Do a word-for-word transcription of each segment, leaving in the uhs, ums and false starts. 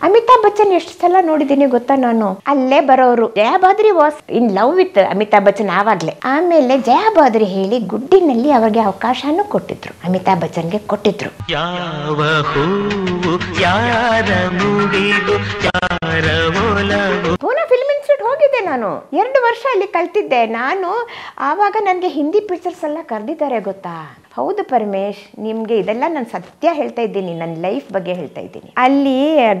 Amitabh Bachchan yeshthala nodidini gotta nanu alle baroru. Jaya Bhaduri was in love with Amitabh Bachchan avagle. Amele Jaya Bhaduri heli guddinalli avarge avkashanu kottidru. Amitabh Bachchan ge kottidru. Yava hoovu yara mudidu yara olavu. Pune film institute hogide nanu. ಎರಡು ವರ್ಷ ಅಲ್ಲಿ ಕಲ್ತಿದ್ದೆ ನಾನು. ಆವಾಗ ನನಗೆ Hindi pictures ಎಲ್ಲ ಕರೆದಿದ್ದಾರೆ ಗೊತ್ತಾ. ಹೌದು ಪರಮೇಶ್, ನಿಮಗೆ ಇದೆಲ್ಲ ನಾನು ಸತ್ಯ ಹೇಳ್ತಾ ಇದ್ದೀನಿ, ನನ್ನ ಲೈಫ್ ಬಗ್ಗೆ ಹೇಳ್ತಾ ಇದ್ದೀನಿ. ಅಲ್ಲಿ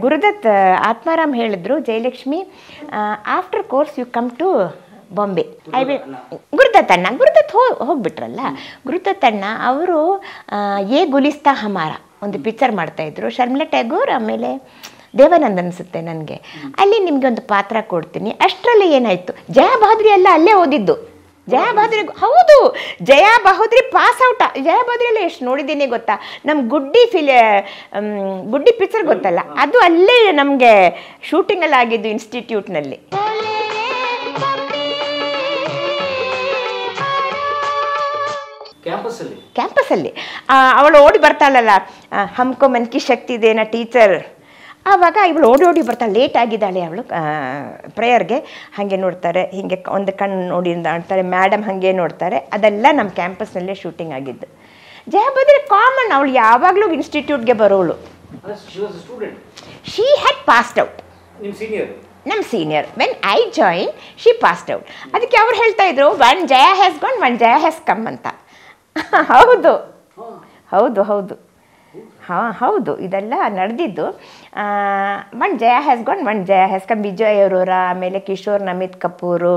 ಗುರುದತ್ ಆತ್ಮಾರಾಮ್ ಹೇಳಿದ್ರು, Jayalakshmi after course you come to Bombay. I will Gurudutt ಅಣ್ಣ ಗುರುದತ್ ಹೋಗ್ಬಿಟ್ರಲ್ಲ ಗುರುದತ್ ಅಣ್ಣ ಅವರು ಏ ಗುಲಿಸ್ತಾ ಹಮಾರ ಒಂದು ಪಿಕ್ಚರ್ ಮಾಡ್ತಾಯಿದ್ರು. ಶರ್ಮಿಲಾ ಟ್ಯಾಗೋರ್ ಆಮೇಲೆ ದೇವಾನಂದ್ ಅನಿಸುತ್ತೆ ನನಗೆ. ಅಲ್ಲಿ ನಿಮಗೆ ಒಂದು ಪಾತ್ರ ಕೊಡ್ತೀನಿ. ಅಷ್ಟರಲ್ಲಿ ಏನಾಯಿತು, ಜಯ ಬಹದ್ದೂರಿ ಎಲ್ಲ ಅಲ್ಲೇ ಓದಿದ್ದು. ಜಯ ಬಹದ್ದೂರಿ ಹೌದು, ಜಯ ಬಹದ್ದೂರಿ ಪಾಸ್ ಔಟ. ಜಯ ಬಹದ್ದೂರಿ ಎಲ್ಲ ಎಷ್ಟು ನೋಡಿದ್ದೀನಿ ಗೊತ್ತಾ. ನಮ್ಮ ಗುಡ್ಡಿ ಫಿಲಿ ಗುಡ್ಡಿ ಪಿಕ್ಚರ್ ಗೊತ್ತಲ್ಲ, ಅದು ಅಲ್ಲೇ ನಮಗೆ ಶೂಟಿಂಗಲ್ಲಿ ಆಗಿದ್ದು ಇನ್ಸ್ಟಿಟ್ಯೂಟ್ನಲ್ಲಿ. ಕ್ಯಾಂಪಸ್ಸಲ್ಲಿ ಕ್ಯಾಂಪಸ್ಸಲ್ಲಿ ಅವಳು ಓಡಿ ಬರ್ತಾಳಲ್ಲ, ಹಮ್ಕೋ ಮನ್ಕಿ ಶಕ್ತಿ ದೇನ ಟೀಚರ್. ಆವಾಗ ಇವಳು ಓಡಿ ಓಡಿ ಬರ್ತಾಳೆ, ಲೇಟ್ ಆಗಿದ್ದಾಳೆ ಅವಳು ಪ್ರೇಯರ್ಗೆ. ಹಾಗೆ ನೋಡ್ತಾರೆ, ಹೀಗೆ ಒಂದು ಕಣ್ಣು ನೋಡಿ ಅಂತಾರೆ, ಮ್ಯಾಡಮ್ ಹಾಗೆ ನೋಡ್ತಾರೆ. ಅದೆಲ್ಲ ನಮ್ಮ ಕ್ಯಾಂಪಸ್ನಲ್ಲೇ ಶೂಟಿಂಗ್ ಆಗಿದ್ದು. ಜಯ ಬಹದ್ದೂರಿ ಕಾಮನ್, ಅವಳು ಯಾವಾಗಲೂ ಇನ್ಸ್ಟಿಟ್ಯೂಟ್ಗೆ ಬರೋಳು. ಶಿ ಹ್ಯಾಡ್ ಪಾಸ್ಡ್ ಔಟ್, ನಮ್ಮ senior. When I join she passed out. ಅದಕ್ಕೆ ಅವ್ರು ಹೇಳ್ತಾ ಇದ್ರು, one Jaya has gone, one Jaya has come ಅಂತ. ಹೌದು ಹೌದು ಹೌದು ಹಾಂ ಹೌದು, ಇದೆಲ್ಲ ನಡೆದಿದ್ದು. One Jaya has gone, one Jaya has come. Vijay ಅವರವರ, ಆಮೇಲೆ ಕಿಶೋರ್, ನಮಿತ್ ಕಪೂರು,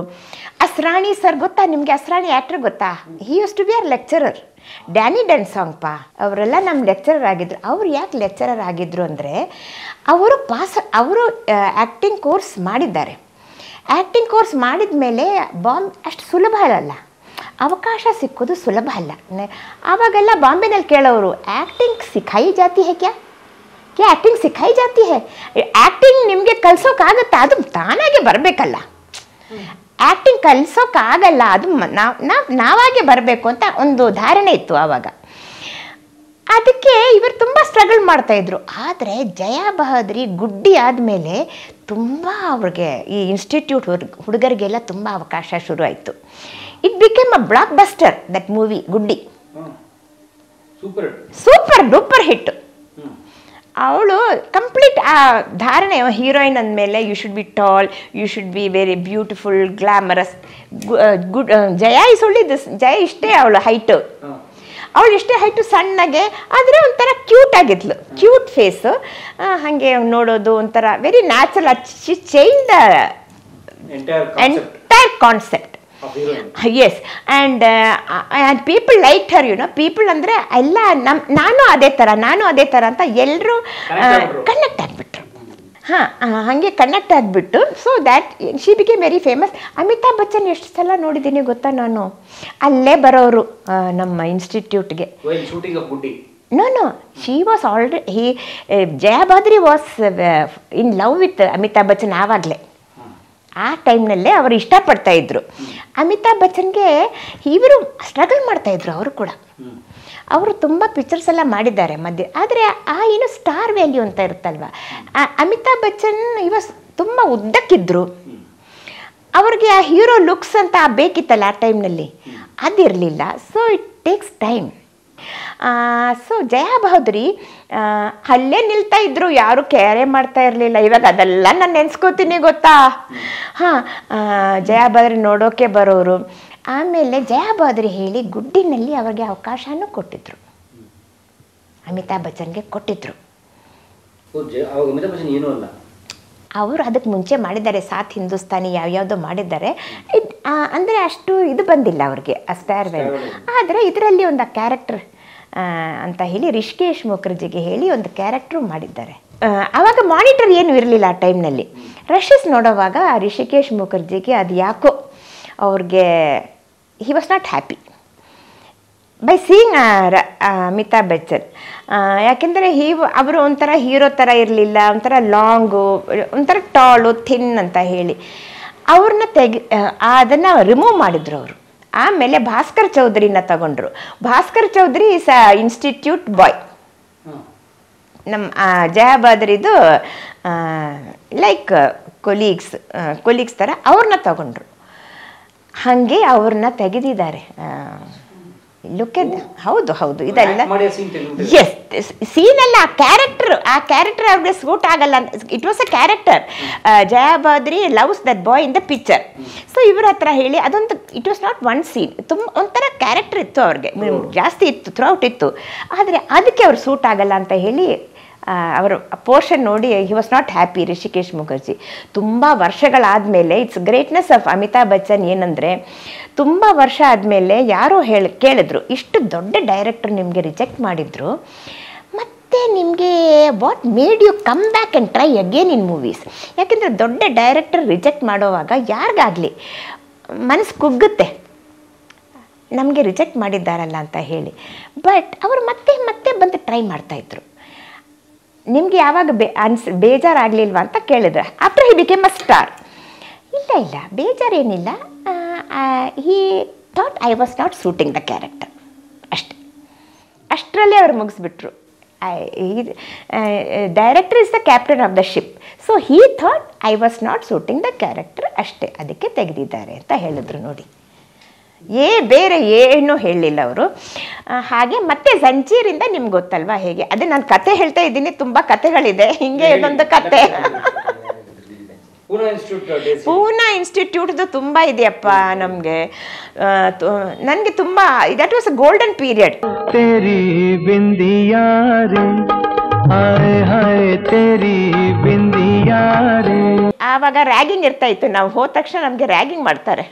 ಅಸ್ರಾಣಿ ಸರ್ ಗೊತ್ತಾ ನಿಮಗೆ? ಅಸ್ರಾಣಿ ಆ್ಯಕ್ಟ್ರ್ ಗೊತ್ತಾ? He used to be our lecturer. Danny Denzongpa ಅವರೆಲ್ಲ ನಮ್ಮ ಲೆಕ್ಚರರ್ ಆಗಿದ್ದರು. ಅವ್ರು ಯಾಕೆ ಲೆಕ್ಚರರ್ ಆಗಿದ್ದರು ಅಂದರೆ, ಅವರು ಪಾಸ್ ಅವರು ಆ್ಯಕ್ಟಿಂಗ್ ಕೋರ್ಸ್ ಮಾಡಿದ್ದಾರೆ. ಆ್ಯಕ್ಟಿಂಗ್ ಕೋರ್ಸ್ ಮಾಡಿದ ಮೇಲೆ ಬಾಂಬ್ ಅಷ್ಟು ಸುಲಭ ಅಲ್ಲ, ಅವಕಾಶ ಸಿಕ್ಕೋದು ಸುಲಭ ಅಲ್ಲ. ಆವಾಗೆಲ್ಲ ಬಾಂಬೆನಲ್ಲಿ ಕೇಳೋರು, ಆ್ಯಕ್ಟಿಂಗ್ ಸಿಖಾಯಿ ಜಾತಿ ಹೇ ಕ್ಯಾ ಕ್ಯಾ ಆ್ಯಕ್ಟಿಂಗ್ ಸಿಖಾಯಿ ಜಾತಿ ಹೇ? ಆ್ಯಕ್ಟಿಂಗ್ ನಿಮಗೆ ಕಲಿಸೋಕ್ಕಾಗತ್ತಾ? ಅದು ತಾನಾಗೆ ಬರಬೇಕಲ್ಲ. ಆ್ಯಕ್ಟಿಂಗ್ ಕಲಿಸೋಕ್ಕಾಗಲ್ಲ, ಅದು ನಾವು ನಾವು ನಾವಾಗೆ ಬರಬೇಕು ಅಂತ ಒಂದು ಧಾರಣೆ ಇತ್ತು ಆವಾಗ. ಅದಕ್ಕೆ ಇವರು ತುಂಬ ಸ್ಟ್ರಗಲ್ ಮಾಡ್ತಾಯಿದ್ರು. ಆದರೆ ಜಯ ಬಹದ್ದೂರಿ ಗುಡ್ಡಿ ಆದಮೇಲೆ ತುಂಬ ಅವ್ರಿಗೆ ಈ ಇನ್ಸ್ಟಿಟ್ಯೂಟ್ ಹುಡುಗರಿಗೆಲ್ಲ ತುಂಬ ಅವಕಾಶ ಶುರುವಾಯಿತು. It became a blockbuster, that movie, Guddi. Oh, super. Super duper hit. Avulu complete dharane, heroine andmele you should be tall, you should be very beautiful, glamorous. Good uh, Jaya is only this. Jaya ishte avulu height. ಅವಳು ಇಷ್ಟೇ height, ಸಣ್ಣಗೆ, ಆದರೆ ಒಂಥರ cute ಆಗಿದ್ಲು. Cute face, ಹಾಗೆ ನೋಡೋದು ಒಂಥರ very natural. She change the entire concept. Yes and and people like her, you know. People ಅಂದರೆ ಎಲ್ಲ ನಮ್ಮ ನಾನು ಅದೇ ಥರ ನಾನು ಅದೇ ಥರ ಅಂತ ಎಲ್ಲರೂ ಕನೆಕ್ಟ್ ಆಗಿಬಿಟ್ರು. ಹಾಂ, ಹಾಗೆ ಕನೆಕ್ಟ್ ಆಗಿಬಿಟ್ಟು so that she became very famous. Amitabh Bachchan ಎಷ್ಟು ಸಲ ನೋಡಿದ್ದೀನಿ ಗೊತ್ತಾ ನಾನು. ಅಲ್ಲೇ ಬರೋರು ನಮ್ಮ ಇನ್ಸ್ಟಿಟ್ಯೂಟ್ಗೆ. No no she was already he Jaya Bhaduri was in love with Amitabh Bachchan ಆವಾಗಲೇ. ಆ ಟೈಮ್ನಲ್ಲೇ ಅವರು ಇಷ್ಟಪಡ್ತಾಯಿದ್ರು ಅಮಿತಾಬ್ ಬಚ್ಚನ್ಗೆ. ಇವರು ಸ್ಟ್ರಗಲ್ ಮಾಡ್ತಾಯಿದ್ರು ಅವರು ಕೂಡ. ಅವರು ತುಂಬ ಪಿಕ್ಚರ್ಸ್ ಎಲ್ಲ ಮಾಡಿದ್ದಾರೆ ಮಧ್ಯೆ. ಆದರೆ ಆ ಏನು ಸ್ಟಾರ್ ವ್ಯಾಲ್ಯೂ ಅಂತ ಇರುತ್ತಲ್ವ, ಅಮಿತಾಬ್ ಬಚ್ಚನ್ ಇವಾಗ ತುಂಬ ಉದ್ದಕ್ಕಿದ್ರು. ಅವ್ರಿಗೆ ಆ ಹೀರೋ ಲುಕ್ಸ್ ಅಂತ ಬೇಕಿತ್ತಲ್ಲ ಆ ಟೈಮ್ನಲ್ಲಿ, ಅದಿರಲಿಲ್ಲ. So it takes time. So Jaya Bhaduri ಅಲ್ಲೇ ನಿಲ್ತಾ ಇದ್ರು, ಯಾರು ಕ್ಯಾರೆ ಮಾಡ್ತಾ ಇರಲಿಲ್ಲ. ಇವಾಗ ಅದೆಲ್ಲ ನಾನು ನೆನೆಸ್ಕೋತೀನಿ ಗೊತ್ತಾ. ಹಾಂ, ಜಯ ಬಹದ್ದೂರಿ ನೋಡೋಕೆ ಬರೋರು. ಆಮೇಲೆ ಜಯ ಬಹದ್ದೂರಿ ಹೇಳಿ ಗುಡ್ಡಿನಲ್ಲಿ ಅವ್ರಿಗೆ ಅವಕಾಶನೂ ಕೊಟ್ಟಿದ್ರು, ಅಮಿತಾಬ್ ಬಚ್ಚನ್ಗೆ ಕೊಟ್ಟಿದ್ರು. ಅವರು ಅದಕ್ಕೆ ಮುಂಚೆ ಮಾಡಿದ್ದಾರೆ, ಸಾಥ್ ಹಿಂದೂಸ್ತಾನಿ ಯಾವ್ಯಾವುದೋ ಮಾಡಿದ್ದಾರೆ. ಇದು ಅಂದರೆ ಅಷ್ಟು ಇದು ಬಂದಿಲ್ಲ ಅವ್ರಿಗೆ ಅಸ್ಟಾರ್ ವೆಲ್. ಆದರೆ ಇದರಲ್ಲಿ ಒಂದು ಕ್ಯಾರೆಕ್ಟ್ರ್ ಅಂತ ಹೇಳಿ ರಿಷಿಕೇಶ್ ಮುಖರ್ಜಿಗೆ ಹೇಳಿ ಒಂದು ಕ್ಯಾರೆಕ್ಟ್ರು ಮಾಡಿದ್ದಾರೆ. ಆವಾಗ ಮಾನಿಟರ್ ಏನೂ ಇರಲಿಲ್ಲ ಆ ಟೈಮ್ನಲ್ಲಿ. ರಶೀಸ್ ನೋಡೋವಾಗ ರಿಷಿಕೇಶ್ ಮುಖರ್ಜಿಗೆ ಅದು ಯಾಕೋ ಅವ್ರಿಗೆ he was not happy by seeing Amitabh Bachchan. ಯಾಕೆಂದರೆ ಹೀ ಅವರು ಒಂಥರ ಹೀರೋ ಥರ ಇರಲಿಲ್ಲ, ಒಂಥರ ಲಾಂಗು, ಒಂಥರ ಟಾಲು, ಥಿನ್ ಅಂತ ಹೇಳಿ ಅವ್ರನ್ನ ತೆಗೆ ಅದನ್ನು ರಿಮೂವ್ ಮಾಡಿದ್ರು ಅವರು. ಆಮೇಲೆ ಭಾಸ್ಕರ್ ಚೌಧರಿನ ತಗೊಂಡ್ರು. Bhaskar Chaudhary is a institute boy, Nam uh, Jaya Bhaduri do uh, like uh, colleagues, uh, colleagues thara avarna tagondru. Hange avarna tagididare. Look at how do how do yes scene alla character a character avrige suit agalla it was a character uh, Jaya Bhaduri loves that boy in the picture so ivara hatra heli adontu it was not one scene tum ontara character ittu avrige jaasti ittu throughout ittu adre adakke avaru suit agalla anta heli our portion nodi he was not happy Rishikesh Mukherjee tumba varshagala admele its greatness of Amitabh Bachchan enandre tumba varsha admele yaro hel kelidru ishtu dodda director nimge reject madidru matte nimge what made you come back and try again in movies yakendre dodda director reject madovaga yargagli manas kuggutte namge reject madiddaralla anta heli but avaru matte matte bande try martta idru ನಿಮಗೆ ಯಾವಾಗ ಬೇಜಾರಾಗಲಿಲ್ವಾ ಅಂತ ಕೇಳಿದ್ರೆ after he became a star ಇಲ್ಲ ಇಲ್ಲ ಬೇಜಾರೇನಿಲ್ಲ he thought I was not suiting the character ಅಷ್ಟೆ ಅಷ್ಟರಲ್ಲೇ ಅವರು ಮುಗಿಸ್ಬಿಟ್ರು director is the captain of the ship so he thought I was not suiting the character ಅಷ್ಟೇ ಅದಕ್ಕೆ ತೆಗೆದಿದ್ದಾರೆ ಅಂತ ಹೇಳಿದ್ರು ನೋಡಿ ಏ ಬೇರೆ ಏನೂ ಹೇಳಲಿಲ್ಲ ಅವರು ಹಾಗೆ ಮತ್ತೆ ಸಂಚೀರಿಂದ ನಿಮ್ಗೆ ಗೊತ್ತಲ್ವಾ ಹೇಗೆ ಅದೇ ನಾನು ಕತೆ ಹೇಳ್ತಾ ಇದ್ದೀನಿ ತುಂಬ ಕತೆಗಳಿದೆ ಹಿಂಗೆ ಇದೊಂದು ಕತೆ ಪೂನಾ ಇನ್ಸ್ಟಿಟ್ಯೂಟ್ದು ತುಂಬ ಇದೆಯಪ್ಪ ನಮಗೆ ನನಗೆ ತುಂಬ that was a golden period ತೇರಿ ಬಿಂದಿಯಾರೆ ಹಾಯ್ ಹಾಯ್ ತೇರಿ ಬಿಂದಿಯಾರೆ ಆವಾಗ ರ್ಯಾಗಿಂಗ್ ಇರ್ತಾ ಇತ್ತು ನಾವು ಹೋದ ತಕ್ಷಣ ನಮಗೆ ರ್ಯಾಗಿಂಗ್ ಮಾಡ್ತಾರೆ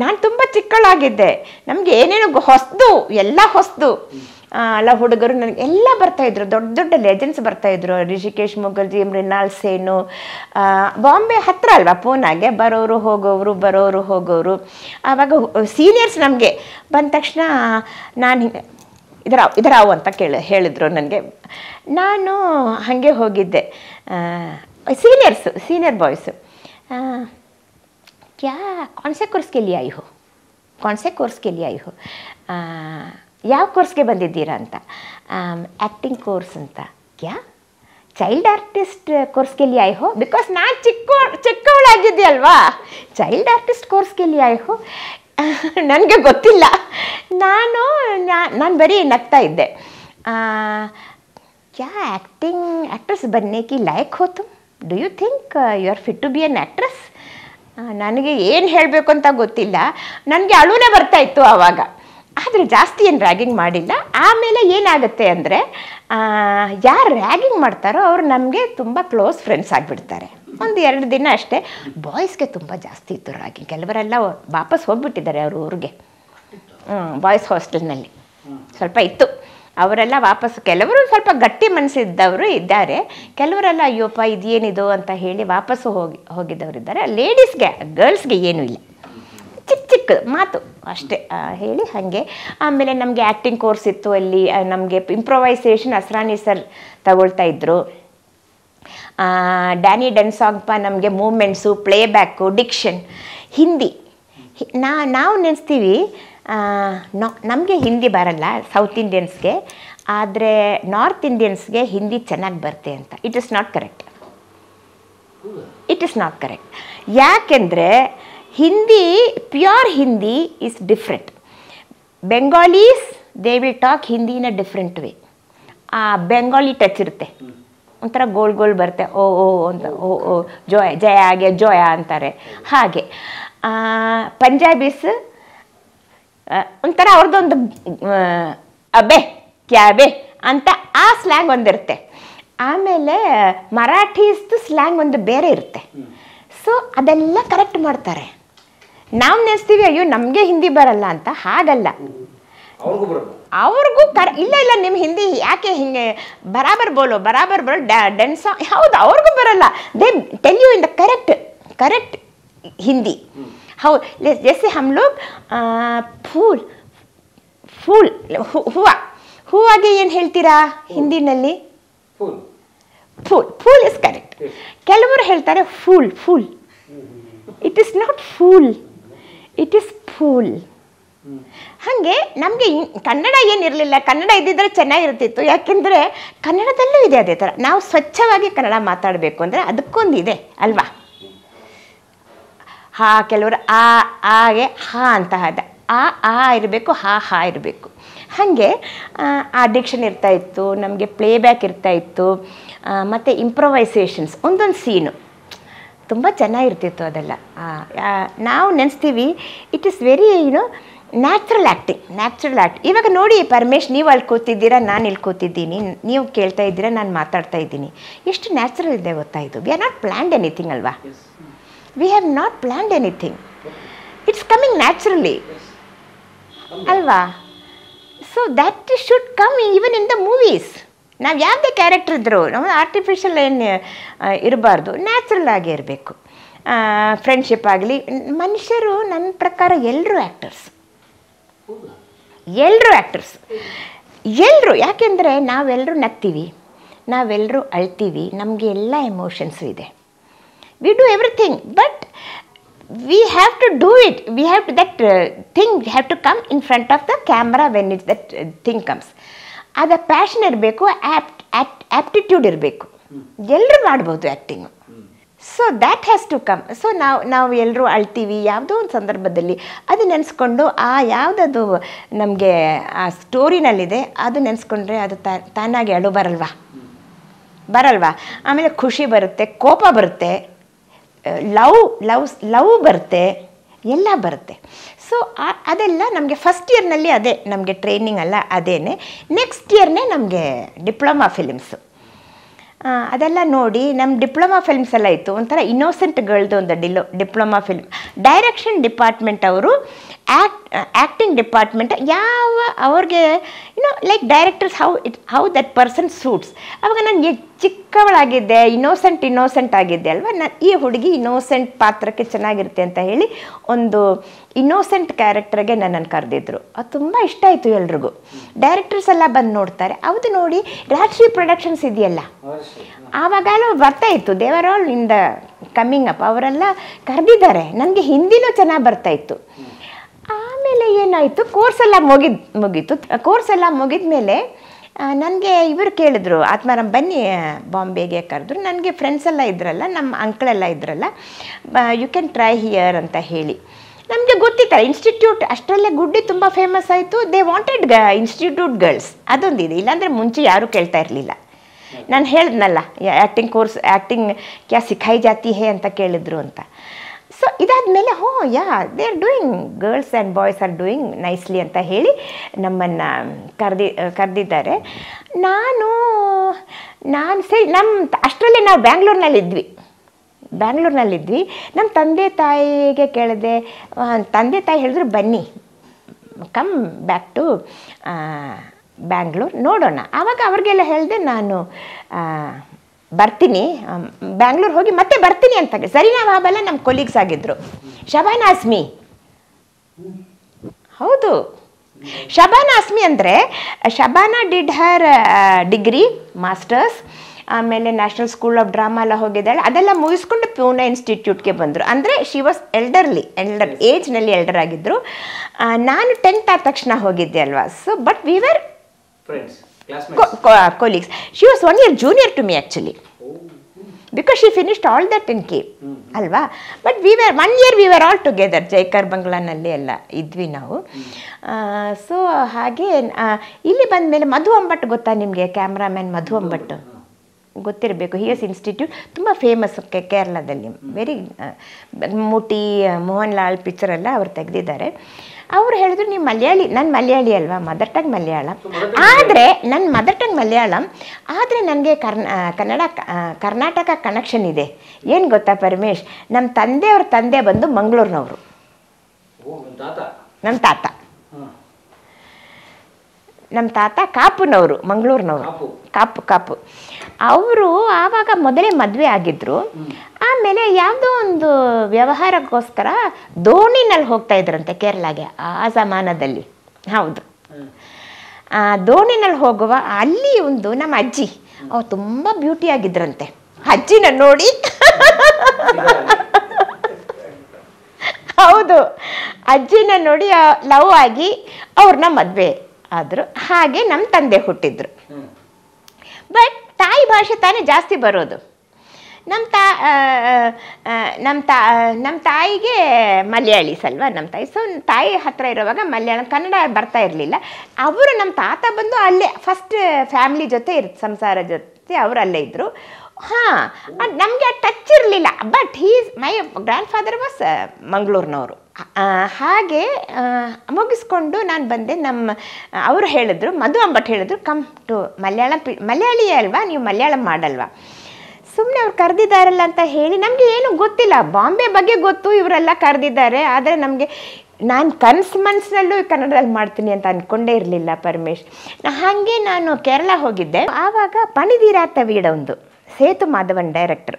ನಾನು ತುಂಬ ಚಿಕ್ಕಳಾಗಿದ್ದೆ ನಮಗೆ ಏನೇನು ಹೊಸದು ಎಲ್ಲ ಹೊಸದು ಎಲ್ಲ ಹುಡುಗರು ನನಗೆ ಎಲ್ಲ ಬರ್ತಾಯಿದ್ರು ದೊಡ್ಡ ದೊಡ್ಡ ಲೆಜೆಂಡ್ಸ್ ಬರ್ತಾಯಿದ್ರು ರಿಷಿಕೇಶ್ ಮುಖರ್ಜಿ ಮೃಣಾಲ್ ಸೇನು ಬಾಂಬೆ ಹತ್ತಿರ ಅಲ್ವಾ ಪೂನಾಗೆ ಬರೋರು ಹೋಗೋರು ಬರೋರು ಹೋಗೋರು ಆವಾಗ ಸೀನಿಯರ್ಸ್ ನಮಗೆ ಬಂದ ತಕ್ಷಣ ನಾನು ಇದರ ಇದರಾವು ಅಂತ ಕೇಳಿ ಹೇಳಿದರು ನನಗೆ ನಾನು ಹಾಗೆ ಹೋಗಿದ್ದೆ ಸೀನಿಯರ್ಸು ಸೀನಿಯರ್ ಬಾಯ್ಸು क्या कौन से कोर्स के लिए आई हो कौन से कोर्स के लिए आई हो ಯಾವ ಕೋರ್ಸ್ಗೆ ಬಂದಿದ್ದೀರಾ ಅಂತ ಆ್ಯಕ್ಟಿಂಗ್ ಕೋರ್ಸ್ ಅಂತ ಕ್ಯಾ ಚೈಲ್ಡ್ ಆರ್ಟಿಸ್ಟ್ ಕೋರ್ಸ್ಗೆ ಲಿ ಆಯ್ಹೋ ಬಿಕಾಸ್ ನಾನು ಚಿಕ್ಕ ಚಿಕ್ಕವಳಾಗಿದ್ದೆ ಅಲ್ವಾ ಚೈಲ್ಡ್ ಆರ್ಟಿಸ್ಟ್ ಕೋರ್ಸ್ಗೆ ಲಿ ಆಯ್ಹೋ ನನಗೆ ಗೊತ್ತಿಲ್ಲ ನಾನು ನಾನು ಬರೀ ನಗ್ತಾ ಇದ್ದೆ ಕ್ಯಾ ಆ್ಯಕ್ಟಿಂಗ್ ಆ್ಯಕ್ಟ್ರೆಸ್ ಬನ್ನೇಕಿ ಲಾಯಕ್ ಹೋ ತುಮ್ do you think you are fit to be an actress ನನಗೆ ಏನು ಹೇಳಬೇಕು ಅಂತ ಗೊತ್ತಿಲ್ಲ ನನಗೆ ಅಳುನೇ ಬರ್ತಾಯಿತ್ತು ಆವಾಗ ಆದರೆ ಜಾಸ್ತಿ ಏನು ರ್ಯಾಗಿಂಗ್ ಮಾಡಿಲ್ಲ ಆಮೇಲೆ ಏನಾಗುತ್ತೆ ಅಂದರೆ ಯಾರು ರ್ಯಾಗಿಂಗ್ ಮಾಡ್ತಾರೋ ಅವರು ನಮಗೆ ತುಂಬ ಕ್ಲೋಸ್ ಫ್ರೆಂಡ್ಸ್ ಆಗಿಬಿಡ್ತಾರೆ ಒಂದು ಎರಡು ದಿನ ಅಷ್ಟೇ ಬಾಯ್ಸ್ಗೆ ತುಂಬ ಜಾಸ್ತಿ ಇತ್ತು ರ್ಯಾಗಿಂಗ್ ಕೆಲವರೆಲ್ಲ ವಾಪಸ್ ಹೋಗ್ಬಿಟ್ಟಿದ್ದಾರೆ ಅವ್ರ ಊರಿಗೆ ಬಾಯ್ಸ್ ಹಾಸ್ಟೆಲ್ನಲ್ಲಿ ಸ್ವಲ್ಪ ಇತ್ತು ಅವರೆಲ್ಲ ವಾಪಸ್ಸು ಕೆಲವರು ಸ್ವಲ್ಪ ಗಟ್ಟಿ ಮನಸ್ಸಿದ್ದವರು ಇದ್ದಾರೆ ಕೆಲವರೆಲ್ಲ ಅಯ್ಯೋಪ್ಪ ಇದೇನಿದು ಅಂತ ಹೇಳಿ ವಾಪಸ್ಸು ಹೋಗಿ ಹೋಗಿದ್ದವರು ಇದ್ದಾರೆ ಲೇಡೀಸ್ಗೆ ಗರ್ಲ್ಸ್ಗೆ ಏನೂ ಇಲ್ಲ ಚಿಕ್ಕ ಚಿಕ್ಕ ಮಾತು ಅಷ್ಟೇ ಹೇಳಿ ಹಾಗೆ ಆಮೇಲೆ ನಮಗೆ ಆ್ಯಕ್ಟಿಂಗ್ ಕೋರ್ಸ್ ಇತ್ತು ಅಲ್ಲಿ ನಮಗೆ ಇಂಪ್ರೊವೈಸೇಷನ್ ಅಸ್ರಾನಿ ಸರ್ ತಗೊಳ್ತಾ ಇದ್ದರು ಡ್ಯಾನಿ ಡೆನ್ಸಾಂಗ್ಪ ನಮಗೆ ಮೂಮೆಂಟ್ಸು ಪ್ಲೇಬ್ಯಾಕು ಡಿಕ್ಷನ್ ಹಿಂದಿ ನಾ ನಾವು ನೆನೆಸ್ತೀವಿ ನಮಗೆ ಹಿಂದಿ ಬರಲ್ಲ ಸೌತ್ ಇಂಡಿಯನ್ಸ್ಗೆ ಆದರೆ ನಾರ್ತ್ ಇಂಡಿಯನ್ಸ್ಗೆ ಹಿಂದಿ ಚೆನ್ನಾಗಿ ಬರುತ್ತೆ ಅಂತ it is not correct it is not correct ಯಾಕೆಂದರೆ Hindi pure Hindi is different ಬೆಂಗಾಲೀಸ್ they will talk Hindi in a different way ಆ ಬೆಂಗಾಲಿ ಟಚ್ ಇರುತ್ತೆ ಒಂಥರ ಗೋಲ್ ಗೋಲ್ ಬರುತ್ತೆ ಓ ಓ ಅಂತ ಓ ಓ ಜೋಯ ಜಯ ಹಾಗೆ ಜೋಯ ಅಂತಾರೆ ಹಾಗೆ ಪಂಜಾಬೀಸ್ ಒಂಥರ ಅವ್ರದ್ದೊಂದು ಅಬೆ ಕ್ಯಾಬೆ ಅಂತ ಆ ಸ್ಲ್ಯಾಂಗ್ ಒಂದಿರುತ್ತೆ ಆಮೇಲೆ ಮರಾಠೀಸ್ದು ಸ್ಲ್ಯಾಂಗ್ ಒಂದು ಬೇರೆ ಇರುತ್ತೆ ಸೊ ಅದೆಲ್ಲ ಕರೆಕ್ಟ್ ಮಾಡ್ತಾರೆ ನಾವು ನೆನೆಸ್ತೀವಿ ಅಯ್ಯೋ ನಮಗೆ ಹಿಂದಿ ಬರಲ್ಲ ಅಂತ ಹಾಗಲ್ಲ ಅವ್ರಿಗೂ ಕರೆ ಇಲ್ಲ ಇಲ್ಲ ನಿಮ್ಮ ಹಿಂದಿ ಯಾಕೆ ಹಿಂಗೆ ಬರಾಬರ್ ಬೋಲೋ ಬರಾಬರ್ ಬೋಲೋ ಡೆನ್ಸಾ ಹೌದು ಅವ್ರಿಗೂ ಬರಲ್ಲ they tell you in the correct correct Hindi how ಜೈಸೆ ಹಮ್ ಲೋಗ್ ಫೂಲ್ ಫೂಲ್ ಹೂವು ಹೂವಾಗೆ ಏನು ಹೇಳ್ತೀರಾ ಹಿಂದಿನಲ್ಲಿ ಫೂಲ್ ಫೂಲ್ ಫೂಲ್ ಇಸ್ ಕರೆಕ್ಟ್ ಕೆಲವರು ಹೇಳ್ತಾರೆ ಫೂಲ್ ಫೂಲ್ it is not pool it is pool ಹಂಗೆ ನಮಗೆ ಕನ್ನಡ ಏನಿರಲಿಲ್ಲ, ಕನ್ನಡ ಇದ್ದಿದ್ದರೆ ಚೆನ್ನಾಗಿರ್ತಿತ್ತು. ಯಾಕೆಂದರೆ ಕನ್ನಡದಲ್ಲೂ ಇದೆ ಅದೇ ಥರ, ನಾವು ಸ್ವಚ್ಛವಾಗಿ ಕನ್ನಡ ಮಾತಾಡಬೇಕು ಅಂದರೆ ಅದಕ್ಕೊಂದು ಇದೆ ಅಲ್ವಾ. ಹಾ ಕೆಲವರು ಆ ಆಗೆ ಹಾ ಅಂತ ಹಾದ, ಆ ಆ ಇರಬೇಕು, ಹಾ ಹಾ ಇರಬೇಕು. ಹಾಗೆ ಆಡಿಕ್ಷನ್ ಇರ್ತಾಯಿತ್ತು, ನಮಗೆ ಪ್ಲೇಬ್ಯಾಕ್ ಇರ್ತಾಯಿತ್ತು, ಮತ್ತು ಇಂಪ್ರೊವೈಸೇಷನ್ಸ್ ಒಂದೊಂದು ಸೀನು ತುಂಬ ಚೆನ್ನಾಗಿರ್ತಿತ್ತು. ಅದೆಲ್ಲ ನಾವು ನೆನೆಸ್ತೀವಿ, it is very you know natural acting, natural act. ಇವಾಗ ನೋಡಿ ಪರಮೇಶ್, ನೀವು ಅಲ್ಲಿ ಕೂತಿದ್ದೀರಾ, ನಾನು ಇಲ್ಲಿ ಕೂತಿದ್ದೀನಿ, ನೀವು ಕೇಳ್ತಾ ಇದ್ದೀರಾ, ನಾನು ಮಾತಾಡ್ತಾ ಇದ್ದೀನಿ, ಎಷ್ಟು ನ್ಯಾಚುರಲ್ ಇದೆ ಗೊತ್ತಾ ಇದು. We are not planned anything ಅಲ್ವಾ, we have not planned anything, it's coming naturally ಅಲ್ವಾ. So that should come even in the movies. ನಾವು ಯಾವುದೇ ಕ್ಯಾರೆಕ್ಟರ್ ಇದ್ದರೂ ನಾವು ಆರ್ಟಿಫಿಷಿಯಲ್ ಏನು ಇರಬಾರ್ದು, ನ್ಯಾಚುರಲ್ ಆಗೇ ಇರಬೇಕು. ಫ್ರೆಂಡ್ಶಿಪ್ ಆಗಲಿ, ಮನುಷ್ಯರು ನನ್ನ ಪ್ರಕಾರ ಎಲ್ಲರೂ ಆ್ಯಕ್ಟರ್ಸ್, ಎಲ್ಲರೂ ಆ್ಯಕ್ಟರ್ಸ್, ಎಲ್ಲರೂ. ಯಾಕೆಂದರೆ ನಾವೆಲ್ಲರೂ ನಗ್ತೀವಿ, ನಾವೆಲ್ಲರೂ ಅಳ್ತೀವಿ, ನಮಗೆ ಎಲ್ಲ ಎಮೋಷನ್ಸು ಇದೆ. We do everything, but we have to do it, we have to, that uh, thing we have to come in front of the camera when it, that uh, thing comes. ಅದ passion ಇರಬೇಕು, apt act aptitude ಇರಬೇಕು. ಎಲ್ಲರೂ ಮಾಡ್ಬೋದು acting. So that has to come. So ನಾವು ನಾವು ಎಲ್ಲರೂ ಅಳ್ತೀವಿ ಯಾವುದೋ ಒಂದು ಸಂದರ್ಭದಲ್ಲಿ, ಅದು ನೆನೆಸ್ಕೊಂಡು ಆ ಯಾವುದದು ನಮಗೆ ಆ ಸ್ಟೋರಿನಲ್ಲಿದೆ ಅದು ನೆನೆಸ್ಕೊಂಡ್ರೆ ಅದು ತಾನಾಗಿ ಅಳು ಬರಲ್ವಾ ಬರಲ್ವಾ ಆಮೇಲೆ ಖುಷಿ ಬರುತ್ತೆ, ಕೋಪ ಬರುತ್ತೆ, ಲವ್ ಲವ್ ಲವ್ ಬರುತ್ತೆ, ಎಲ್ಲ ಬರುತ್ತೆ. ಸೊ ಅದೆಲ್ಲ ನಮಗೆ ಫಸ್ಟ್ ಇಯರ್ನಲ್ಲಿ ಅದೇ ನಮಗೆ ಟ್ರೈನಿಂಗ್ ಅಲ್ಲ, ಅದೇ ನೆಕ್ಸ್ಟ್ ಇಯರ್ನೇ ನಮಗೆ ಡಿಪ್ಲೊಮಾ ಫಿಲಿಮ್ಸು ಅದೆಲ್ಲ ನೋಡಿ ನಮ್ಮ ಡಿಪ್ಲೊಮಾ ಫಿಲ್ಮ್ಸ್ ಎಲ್ಲ ಇತ್ತು. ಒಂಥರ ಇನ್ನೋಸೆಂಟ್ ಗರ್ಲ್ದು ಒಂದು ಡಿಲೋ ಡಿಪ್ಲೊಮಾ ಫಿಲ್ಮ್, ಡೈರೆಕ್ಷನ್ ಡಿಪಾರ್ಟ್ಮೆಂಟ್ ಅವರು ಆ್ಯಕ್ಟ್ ಆ್ಯಕ್ಟಿಂಗ್ ಡಿಪಾರ್ಟ್ಮೆಂಟ್ ಯಾವ ಅವ್ರಿಗೆ you know like directors how it how that person suits. ಆವಾಗ ನಾನು ಚಿಕ್ಕವಳಾಗಿದ್ದೆ, ಇನ್ನೋಸೆಂಟ್ ಇನ್ನೋಸೆಂಟ್ ಆಗಿದ್ದೆ ಅಲ್ವಾ. ನಾನು ಈ ಹುಡುಗಿ ಇನ್ನೋಸೆಂಟ್ ಪಾತ್ರಕ್ಕೆ ಚೆನ್ನಾಗಿರುತ್ತೆ ಅಂತ ಹೇಳಿ ಒಂದು ಇನ್ನೋಸೆಂಟ್ ಕ್ಯಾರೆಕ್ಟರ್ಗೆ ನನ್ನನ್ನು ಕರೆದಿದ್ರು. ಅದು ತುಂಬ ಇಷ್ಟ ಆಯಿತು ಎಲ್ರಿಗೂ. ಡೈರೆಕ್ಟರ್ಸ್ ಎಲ್ಲ ಬಂದು ನೋಡ್ತಾರೆ, ಅದು ನೋಡಿ ರಾಜಶ್ರೀ ಪ್ರೊಡಕ್ಷನ್ಸ್ ಇದೆಯಲ್ಲ ಆವಾಗಲೂ ಬರ್ತಾಯಿತ್ತು, they were all in the coming up, ಅವರೆಲ್ಲ ಕರೆದಿದ್ದಾರೆ. ನನಗೆ ಹಿಂದಿನೂ ಚೆನ್ನಾಗಿ ಬರ್ತಾಯಿತ್ತು. ಆಮೇಲೆ ಏನಾಯಿತು, ಕೋರ್ಸೆಲ್ಲ ಮುಗಿದ್ ಮುಗೀತು ಕೋರ್ಸೆಲ್ಲ ಮುಗಿದ ಮೇಲೆ ನನಗೆ ಇವರು ಕೇಳಿದ್ರು, ಆತ್ಮಾರಾಮ್ ಬನ್ನಿ ಬಾಂಬೆಗೆ ಕರೆದ್ರು. ನನಗೆ ಫ್ರೆಂಡ್ಸ್ ಎಲ್ಲ ಇದ್ರಲ್ಲ, ನಮ್ಮ ಅಂಕಳೆಲ್ಲ ಇದ್ರಲ್ಲ, ಯು ಕ್ಯಾನ್ ಟ್ರೈ ಹಿಯರ್ ಅಂತ ಹೇಳಿ. ನಮಗೆ ಗೊತ್ತಿತ್ತು ಇನ್ಸ್ಟಿಟ್ಯೂಟ್, ಅಷ್ಟರಲ್ಲೇ ಗುಡ್ಡಿ ತುಂಬ ಫೇಮಸ್ ಆಯಿತು. ದೇ ವಾಂಟೆಡ್ ಇನ್ಸ್ಟಿಟ್ಯೂಟ್ ಗರ್ಲ್ಸ್, ಅದೊಂದಿದೆ. ಇಲ್ಲಾಂದರೆ ಮುಂಚೆ ಯಾರೂ ಕೇಳ್ತಾ ಇರಲಿಲ್ಲ. ನಾನು ಹೇಳಿದ್ನಲ್ಲ ಆ್ಯಕ್ಟಿಂಗ್ ಕೋರ್ಸ್ ಆ್ಯಕ್ಟಿಂಗ್ ಕ್ಯಾ ಸಿಖಾಯಿ ಜಾತಿ ಹೇ ಅಂತ ಕೇಳಿದ್ರು ಅಂತ. ಸೊ ಇದಾದಮೇಲೆ ಹೋ ಯಾ they are doing, girls and boys are doing nicely ಅಂತ ಹೇಳಿ ನಮ್ಮನ್ನು ಕರೆದಿ ಕರೆದಿದ್ದಾರೆ. ನಾನು ನಾನು ಸರಿ, ನಮ್ಮ ಅಷ್ಟರಲ್ಲೇ ನಾವು ಬ್ಯಾಂಗ್ಳೂರ್ನಲ್ಲಿದ್ವಿ ಬ್ಯಾಂಗ್ಳೂರ್ನಲ್ಲಿದ್ವಿ ನಮ್ಮ ತಂದೆ ತಾಯಿಗೆ ಕೇಳಿದೆ. ತಂದೆ ತಾಯಿ ಹೇಳಿದ್ರು ಬನ್ನಿ, ಕಮ್ ಬ್ಯಾಕ್ ಟು ಬ್ಯಾಂಗ್ಳೂರ್ ನೋಡೋಣ. ಆವಾಗ ಅವ್ರಿಗೆಲ್ಲ ಹೇಳಿದೆ, ನಾನು ಬರ್ತೀನಿ ಬ್ಯಾಂಗ್ಳೂರ್ ಹೋಗಿ ಮತ್ತೆ ಬರ್ತೀನಿ ಅಂತ. ಸರಿನಾ ಬಾಬಲ್ಲ ನಮ್ಮ ಕೊಲೀಗ್ಸ್ ಆಗಿದ್ದರು, ಶಬಾನಾ ಅಜ್ಮಿ. ಹೌದು, ಶಬಾನಾ ಅಜ್ಮಿ ಅಂದರೆ Shabana did her degree, masters, ಆಮೇಲೆ ನ್ಯಾಷನಲ್ ಸ್ಕೂಲ್ ಆಫ್ ಡ್ರಾಮಾ ಎಲ್ಲ ಹೋಗಿದ್ದಾಳೆ. ಅದೆಲ್ಲ ಮುಗಿಸ್ಕೊಂಡು ಪೂನಾ ಇನ್ಸ್ಟಿಟ್ಯೂಟ್ಗೆ ಬಂದರು. ಅಂದರೆ ಶಿ ವಾಸ್ ಎಲ್ಡರ್ಲಿ, ಎಲ್ಡರ್ ಏಜ್ನಲ್ಲಿ ಎಲ್ಡರ್ ಆಗಿದ್ದರು. ನಾನು ಟೆಂತ್ ಆದ ತಕ್ಷಣ ಹೋಗಿದ್ದೆ ಅಲ್ವಾ. So but we were colleagues. She was one year junior to me actually, because she finished all that in ಕೆ ಅಲ್ವಾ. But we were one year we were all together, Jaikar ಬಂಗ್ಲಾನಲ್ಲಿ ಎಲ್ಲ ಇದ್ವಿ ನಾವು. ಸೊ ಹಾಗೆ ಇಲ್ಲಿ ಬಂದ ಮೇಲೆ ಮಧು ಅಂಬಟ್ಟು ಗೊತ್ತಾ ನಿಮಗೆ, ಕ್ಯಾಮ್ರಾಮ್ಯಾನ್ ಮಧು ಅಂಬಟ್ಟು ಗೊತ್ತಿರಬೇಕು. ಹಿ ಎಸ್ ಇನ್ಸ್ಟಿಟ್ಯೂಟ್ ತುಂಬ ಫೇಮಸ್ ಕೇರಳದಲ್ಲಿ, ವೆರಿ ಮಮ್ಮೂಟಿ ಮೋಹನ್ಲಾಲ್ ಪಿಕ್ಚರೆಲ್ಲ ಅವ್ರು ತೆಗೆದಿದ್ದಾರೆ. ಅವರು ಹೇಳಿದ್ರು ನೀವು ಮಲಯಾಳಿ, ನಾನು ಮಲಯಾಳಿ ಅಲ್ವಾ, ಮದರ್ ಟಂಗ್ ಮಲಯಾಳಂ, ಆದರೆ ನನ್ನ ಮದರ್ ಟಂಗ್ ಮಲಯಾಳಂ ಆದರೆ ನನಗೆ ಕರ್ನಾ ಕನ್ನಡ ಕರ್ನಾಟಕ ಕನೆಕ್ಷನ್ ಇದೆ. ಏನು ಗೊತ್ತಾ ಪರಮೇಶ್, ನಮ್ಮ ತಂದೆಯವ್ರ ತಂದೆ ಬಂದು ಮಂಗಳೂರಿನವರು, ನಮ್ಮ ತಾತ ನಮ್ಮ ತಾತ ಕಾಪುನವರು, ಮಂಗಳೂರಿನವರು, ಕಾಪು ಕಾಪು ಅವರು. ಆವಾಗ ಮೊದಲೇ ಮದುವೆ ಆಗಿದ್ದರು. ಆಮೇಲೆ ಯಾವುದೋ ಒಂದು ವ್ಯವಹಾರಕ್ಕೋಸ್ಕರ ದೋಣಿನಲ್ಲಿ ಹೋಗ್ತಾ ಇದ್ರಂತೆ ಕೇರಳಗೆ ಆ ಜಮಾನದಲ್ಲಿ. ಹೌದು, ದೋಣಿನಲ್ಲಿ ಹೋಗುವ ಅಲ್ಲಿ ಒಂದು ನಮ್ಮ ಅಜ್ಜಿ, ಅವ್ರು ತುಂಬ ಬ್ಯೂಟಿಯಾಗಿದ್ದರಂತೆ. ಅಜ್ಜಿನ ನೋಡಿ ಹೌದು ಅಜ್ಜಿನ ನೋಡಿ ಲವ್ ಆಗಿ ಅವ್ರನ್ನ ಮದುವೆ ಆದರು. ಹಾಗೆ ನಮ್ಮ ತಂದೆ ಹುಟ್ಟಿದ್ರು. ಬಟ್ ತಾಯಿ ಭಾಷೆ ತಾನೇ ಜಾಸ್ತಿ ಬರೋದು. ನಮ್ಮ ತಾ ನಮ್ಮ ತಾ ನಮ್ಮ ತಾಯಿಗೆ ಮಲಯಾಳೀಸ್ ಅಲ್ವಾ ನಮ್ಮ ತಾಯಿ. ಸೊ ತಾಯಿ ಹತ್ತಿರ ಇರುವಾಗ ಮಲಯಾಳಂ ಕನ್ನಡ ಬರ್ತಾ ಇರಲಿಲ್ಲ. ಅವರು ನಮ್ಮ ತಾತ ಬಂದು ಅಲ್ಲೇ ಫಸ್ಟ್ ಫ್ಯಾಮಿಲಿ ಜೊತೆ ಇರ್ ಸಂಸಾರ ಜೊತೆ ಅವರು ಅಲ್ಲೇ ಇದ್ದರು. ಹಾಂ, ನಮಗೆ ಆ ಟಚ್ ಇರಲಿಲ್ಲ. But he's my grandfather was ಮಂಗಳೂರಿನವರು. ಹಾಗೆ ಮುಗಿಸ್ಕೊಂಡು ನಾನು ಬಂದೆ. ನಮ್ಮ ಅವರು ಹೇಳಿದ್ರು, ಮಧು ಅಂಬಟ್ ಹೇಳಿದ್ರು, ಕಮ್ ಟು ಮಲಯಾಳಂ ಪಿ ಮಲಯಾಳಿ ಅಲ್ವಾ ನೀವು, ಮಲಯಾಳಂ ಮಾಡಲ್ವಾ, ಸುಮ್ಮನೆ ಅವ್ರು ಕರೆದಿದ್ದಾರಲ್ಲ ಅಂತ ಹೇಳಿ. ನಮಗೆ ಏನು ಗೊತ್ತಿಲ್ಲ, ಬಾಂಬೆ ಬಗ್ಗೆ ಗೊತ್ತು, ಇವರೆಲ್ಲ ಕರೆದಿದ್ದಾರೆ, ಆದರೆ ನಮಗೆ ನಾನು ಕನಸು ಮನಸ್ಸಿನಲ್ಲೂ ಕನ್ನಡದಲ್ಲಿ ಮಾಡ್ತೀನಿ ಅಂತ ಅಂದ್ಕೊಂಡೇ ಇರಲಿಲ್ಲ ಪರಮೇಶ್. ಹಾಗೆ ನಾನು ಕೇರಳ ಹೋಗಿದ್ದೆ. ಆವಾಗ ಪಣಿದೀರಾ ತವೀಡ ಒಂದು ಸೇತು ಮಾಧವನ್ ಡೈರೆಕ್ಟ್ರು,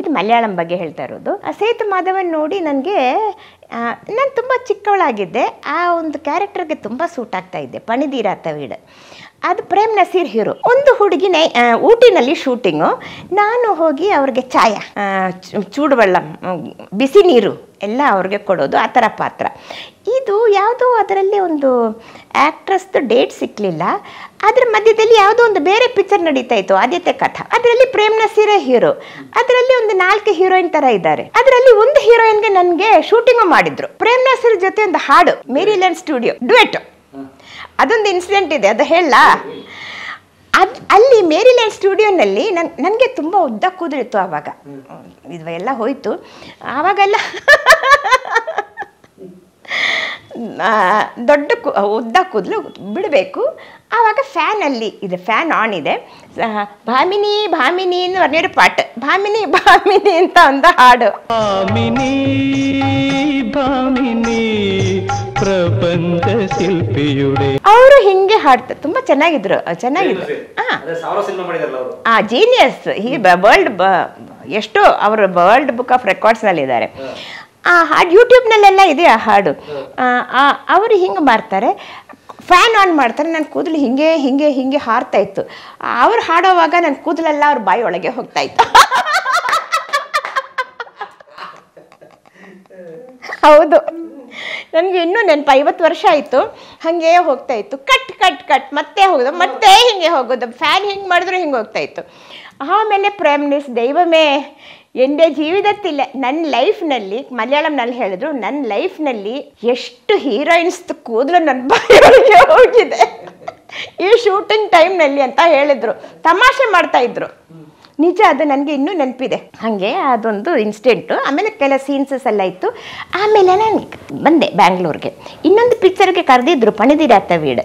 ಇದು ಮಲಯಾಳಂ ಬಗ್ಗೆ ಹೇಳ್ತಾ ಇರೋದು. ಆ ಸೇತು ಮಾಧವನ್ ನೋಡಿ ನನಗೆ, ನಾನು ತುಂಬ ಚಿಕ್ಕವಳಾಗಿದ್ದೆ, ಆ ಒಂದು ಕ್ಯಾರೆಕ್ಟರ್ಗೆ ತುಂಬ ಸೂಟ್ ಆಗ್ತಾಯಿದ್ದೆ. ಪಣಿದೀರಾ ತವೀಡ ಅದು ಪ್ರೇಮ್ ನಸೀರ್ ಹೀರೋ. ಒಂದು ಹುಡುಗಿ ನೈ ಊಟಿನಲ್ಲಿ ಶೂಟಿಂಗು, ನಾನು ಹೋಗಿ ಅವ್ರಿಗೆ ಚಾಯ ಚೂಡುಬಳ್ಳಂ ಬಿಸಿ ನೀರು ಎಲ್ಲ ಅವ್ರಿಗೆ ಕೊಡೋದು, ಆ ಥರ ಪಾತ್ರ ಇದು. ಯಾವುದೋ ಅದರಲ್ಲಿ ಒಂದು ಆ್ಯಕ್ಟ್ರೆಸ್ದು ಡೇಟ್ ಸಿಕ್ಕಲಿಲ್ಲ. ಅದರ ಮಧ್ಯದಲ್ಲಿ ಯಾವುದೋ ಒಂದು ಬೇರೆ ಪಿಕ್ಚರ್ ನಡೀತಾ ಇತ್ತು, ಆದ್ಯತೆ ಕಥಾ. ಅದರಲ್ಲಿ ಪ್ರೇಮ್ ನಸೀರೇ ಹೀರೋ. ಅದರಲ್ಲಿ ಒಂದು ನಾಲ್ಕು ಹೀರೋಯಿನ್ ಥರ ಇದ್ದಾರೆ. ಅದರಲ್ಲಿ ಒಂದು ಹೀರೋಯಿನ್ಗೆ ನನಗೆ ಶೂಟಿಂಗು ಮಾಡಿದ್ರು. ಪ್ರೇಮ್ ನಸೀರ್ ಜೊತೆ ಒಂದು ಹಾಡು, ಮೇರಿಲ್ಯಾಂಡ್ ಸ್ಟುಡಿಯೋ ಡ್ಯುಯೆಟ್, ಅದೊಂದು ಇನ್ಸಿಡೆಂಟ್ ಇದೆ, ಅದು ಹೇಳ. ಅದು ಅಲ್ಲಿ ಮೇರಿಲ್ಯಾಂಡ್ ಸ್ಟುಡಿಯೋನಲ್ಲಿ ನನ್ ನನಗೆ ತುಂಬ ಉದ್ದ ಕೂದಲಿತ್ತು ಆವಾಗ, ಇದು ಎಲ್ಲ ಹೋಯಿತು ಆವಾಗೆಲ್ಲ, ದೊಡ್ಡ ಉದ್ದ ಕೂದಲು ಬಿಡಬೇಕು ಆವಾಗ. ಫ್ಯಾನಲ್ಲಿ ಇದೆ, ಫ್ಯಾನ್ ಆನ್ ಇದೆ, ಭಾಮಿನಿ ಭಾಮಿನಿ ಅನ್ನೋ ಪಾಟ್, ಭಾಮಿನಿ ಭಾಮಿನಿ ಅಂತ ಒಂದು ಹಾಡು. ಭಾಮಿನಿ ಭಾಮಿನಿ ಪ್ರಪಂಚ ಶಿಲ್ಪಿಯುಡೆ, ಅವರು ಹಿಂಗೆ ಹಾಡ್ತಾರೆ, ತುಂಬಾ ಚೆನ್ನಾಗಿದ್ರು, ಚೆನ್ನಾಗಿದ್ರು. ಆ ಜೀನಿಯಸ್, ಈ ವರ್ಲ್ಡ್ ಎಷ್ಟೋ ಅವರು ವರ್ಲ್ಡ್ ಬುಕ್ ಆಫ್ ರೆಕಾರ್ಡ್ಸ್ ನಲ್ಲಿ ಇದ್ದಾರೆ. ಆ ಹಾಡು ಯೂಟ್ಯೂಬ್ನಲ್ಲೆಲ್ಲ ಇದೆ. ಆ ಹಾಡು ಅವರು ಹಿಂಗೆ ಮಾಡ್ತಾರೆ, ಫ್ಯಾನ್ ಆನ್ ಮಾಡ್ತಾರೆ, ನನ್ನ ಕೂದಲು ಹಿಂಗೆ ಹಿಂಗೆ ಹಿಂಗೆ ಹಾರ್ತಾ ಇತ್ತು. ಅವ್ರು ಹಾಡೋವಾಗ ನನ್ನ ಕೂದಲೆಲ್ಲ ಅವ್ರ ಬಾಯಿ ಒಳಗೆ ಹೋಗ್ತಾ ಇತ್ತು. ಹೌದು, ನನಗೆ ಇನ್ನೂ ನೆನಪ, ಐವತ್ತು ವರ್ಷ ಆಯಿತು, ಹಾಗೆ ಹೋಗ್ತಾ ಇತ್ತು. ಕಟ್ ಕಟ್ ಕಟ್ ಮತ್ತೆ ಹೋಗೋದು, ಮತ್ತೆ ಹಿಂಗೆ ಹೋಗೋದು, ಫ್ಯಾನ್ ಹಿಂಗೆ ಮಾಡಿದ್ರು ಹಿಂಗೆ ಹೋಗ್ತಾ ಇತ್ತು. ಆಮೇಲೆ ಪ್ರೈಮ್ ಮಿನಿಸ್ಟರ್ ದೈವಮೇ ಎಂದೇ ಜೀವಿತದಲ್ಲೇ ನನ್ನ ಲೈಫ್ನಲ್ಲಿ, ಮಲಯಾಳಂನಲ್ಲಿ ಹೇಳಿದ್ರು, ನನ್ನ ಲೈಫ್ನಲ್ಲಿ ಎಷ್ಟು ಹೀರೋಯಿನ್ಸ್ ಕೂದಲು ನನ್ನ ಬಾಯಿಗೆ ಹೋಗಿದೆ ಈ ಶೂಟಿಂಗ್ ಟೈಮ್ನಲ್ಲಿ ಅಂತ ಹೇಳಿದರು. ತಮಾಷೆ ಮಾಡ್ತಾ ಇದ್ರು, ನಿಜ ಅದು ನನಗೆ ಇನ್ನೂ ನೆನಪಿದೆ. ಹಾಗೆ ಅದೊಂದು ಇನ್ಸಿಡೆಂಟು. ಆಮೇಲೆ ಕೆಲ ಸೀನ್ಸಸ್ ಎಲ್ಲ ಇತ್ತು. ಆಮೇಲೆ ನಾನು ಬಂದೆ ಬ್ಯಾಂಗ್ಳೂರಿಗೆ. ಇನ್ನೊಂದು ಪಿಕ್ಚರ್ಗೆ ಕರೆದಿದ್ರು, ಪಣಿದೀರಾ ತವೀಡ್.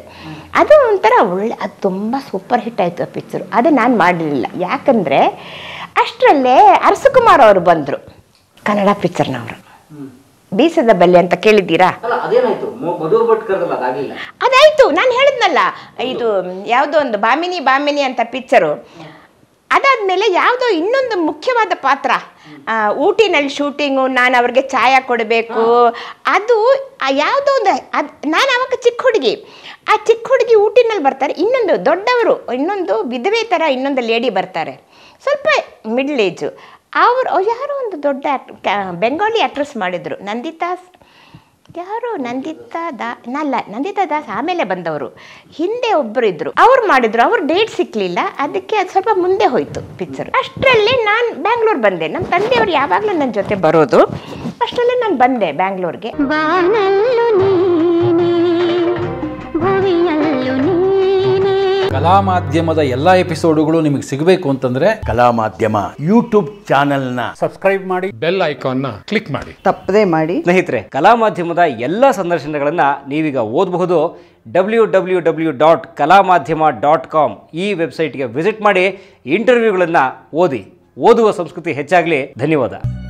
ಅದು ಒಂಥರ ಒಳ್ಳೆ, ಅದು ತುಂಬ ಸೂಪರ್ ಹಿಟ್ ಆಯಿತು ಆ ಪಿಕ್ಚರು. ಅದು ನಾನು ಮಾಡಲಿಲ್ಲ, ಯಾಕಂದರೆ ಅಷ್ಟರಲ್ಲೇ ಅರಸಕುಮಾರ್ ಅವರು ಬಂದರು, ಕನ್ನಡ ಪಿಕ್ಚರ್ನವರು. ಬೀಸದ ಬಲ್ಲೆ ಅಂತ ಕೇಳಿದ್ದೀರಾ? ಅದಾಯಿತು, ನಾನು ಹೇಳಿದ್ನಲ್ಲ, ಇದು ಯಾವುದೋ ಒಂದು ಬಾಮಿನಿ ಬಾಮಿನಿ ಅಂತ ಪಿಕ್ಚರು. ಅದಾದಮೇಲೆ ಯಾವುದೋ ಇನ್ನೊಂದು ಮುಖ್ಯವಾದ ಪಾತ್ರ, ಊಟಿನಲ್ಲಿ ಶೂಟಿಂಗು, ನಾನು ಅವ್ರಿಗೆ ಚಾಯ ಕೊಡಬೇಕು. ಅದು ಯಾವುದೋ ಒಂದು, ಅದು ನಾನು ಆವಾಗ ಚಿಕ್ಕ ಹುಡುಗಿ, ಆ ಚಿಕ್ಕ ಹುಡುಗಿ ಊಟಿನಲ್ಲಿ ಬರ್ತಾರೆ. ಇನ್ನೊಂದು ದೊಡ್ಡವರು, ಇನ್ನೊಂದು ವಿಧವೆ ಥರ ಇನ್ನೊಂದು ಲೇಡಿ ಬರ್ತಾರೆ, ಸ್ವಲ್ಪ ಮಿಡ್ಲ್ ಏಜು. ಅವರು ಯಾರೋ ಒಂದು ದೊಡ್ಡ ಆ್ಯಕ್ಟ್ ಬೆಂಗಾಲಿ ಆ್ಯಕ್ಟ್ರೆಸ್ ಮಾಡಿದರು, ನಂದಿತಾ ಯಾರು, ನಂದಿತಾ ದಾ ನಲ್ಲ ನಂದಿತಾ ದಾಸ್ ಆಮೇಲೆ ಬಂದವರು, ಹಿಂದೆ ಒಬ್ಬರು ಇದ್ದರು, ಅವ್ರು ಮಾಡಿದ್ರು. ಅವ್ರ ಡೇಟ್ ಸಿಕ್ಕಲಿಲ್ಲ, ಅದಕ್ಕೆ ಅದು ಸ್ವಲ್ಪ ಮುಂದೆ ಹೋಯಿತು ಪಿಕ್ಚರ್. ಅಷ್ಟರಲ್ಲಿ ನಾನು ಬ್ಯಾಂಗ್ಳೂರ್ ಬಂದೆ. ನಮ್ಮ ತಂದೆಯವರು ಯಾವಾಗಲೂ ನನ್ನ ಜೊತೆ ಬರೋದು. ಅಷ್ಟರಲ್ಲೇ ನಾನು ಬಂದೆ ಬ್ಯಾಂಗ್ಳೂರ್ಗೆ. ಕಲಾ ಮಾಧ್ಯಮದ ಎಲ್ಲಾ ಎಪಿಸೋಡ್ಗಳು ನಿಮಗೆ ಸಿಗಬೇಕು ಅಂತಂದ್ರೆ ಕಲಾ ಮಾಧ್ಯಮ ಯೂಟ್ಯೂಬ್ ಚಾನೆಲ್ ನ ಸಬ್ಸ್ಕ್ರೈಬ್ ಮಾಡಿ, ಬೆಲ್ ಐಕಾನ್ ನ ಕ್ಲಿಕ್ ಮಾಡಿ, ತಪ್ಪದೇ ಮಾಡಿ. ಸ್ನೇಹಿತರೆ, ಕಲಾ ಮಾಧ್ಯಮದ ಎಲ್ಲಾ ಸಂದರ್ಶನಗಳನ್ನ ನೀವೀಗ ಓದಬಹುದು. ಡಬ್ಲ್ಯೂ ಡಬ್ಲ್ಯೂ ಡಬ್ಲ್ಯೂ ಡಾಟ್ ಕಲಾ ಮಾಧ್ಯಮ ಡಾಟ್ ಕಾಮ್ ಈ ವೆಬ್ಸೈಟ್ಗೆ ವಿಸಿಟ್ ಮಾಡಿ, ಇಂಟರ್ವ್ಯೂಗಳನ್ನ ಓದಿ. ಓದುವ ಸಂಸ್ಕೃತಿ ಹೆಚ್ಚಾಗಲಿ. ಧನ್ಯವಾದ.